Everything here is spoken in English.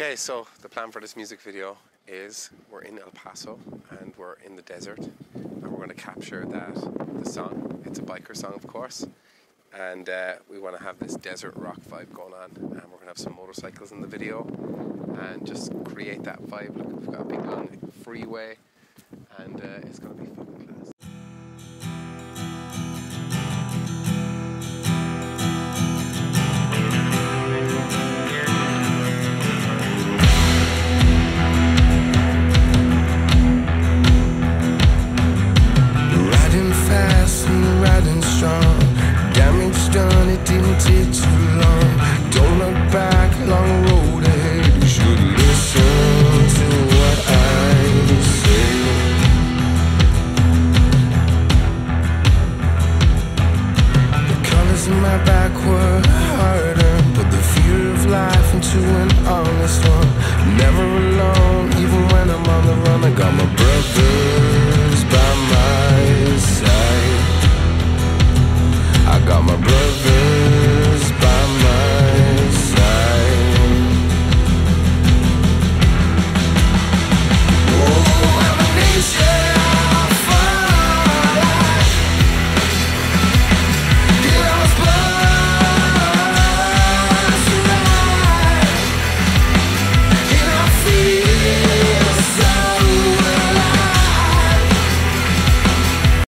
Okay, so the plan for this music video is we're in El Paso and we're in the desert and we're going to capture the song. It's a biker song, of course, and we want to have this desert rock vibe going on, and we're going to have some motorcycles in the video and just create that vibe. Look, we've got a big long freeway and it's going to be fucking class. My back were harder, but the fear of life into an honest one. Never alone, even when I'm on the run. I got my brothers by my